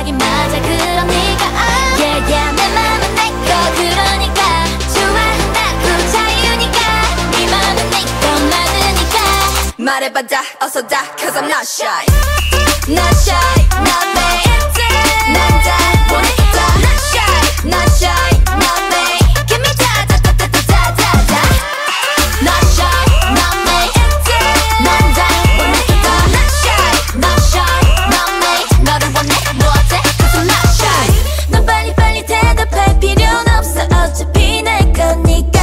생각이 맞아. 그럼 네가 알아. Yeah, yeah, 내 맘은 내 거. 그러니까 좋아한다고 자유니까. 네 맘은 네 것만으니까 말해봐 다 어서 다. Cause I'm not shy. Not shy, not me. 난 다 보냈다. Not shy, not shy, not me. Give me that, that, that, that, that, that, that. Not shy, not me. 난 다 보냈다. Not shy, not shy, not me. 너를 원해 뭐 어때? Cause I'm not shy. 넌 빨리빨리 대답할 필요는 없어. 어차피 내 거니까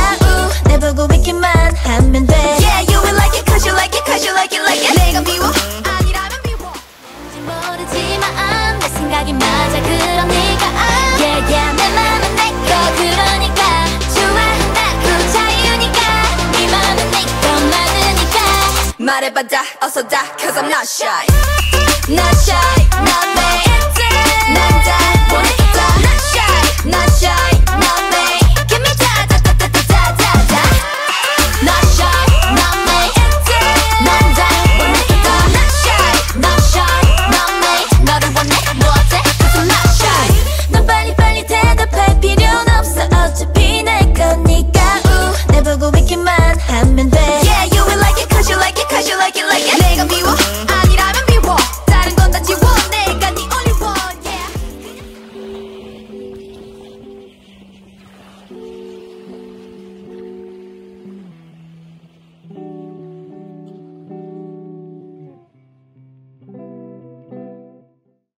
내 보고 있기만 하면 돼. Yeah, you will like it cause you like it cause you like it like it. 내가 미워? 아니라면 미워. 모르지만 생각이 맞아. 그럼 네가 알아. Yeah, yeah, 내 맘은 내 거. 그러니까 좋아한다고 자유니까. 네 맘은 내 것만으니까 말해봐 다 어서 다. Cause I'm not shy.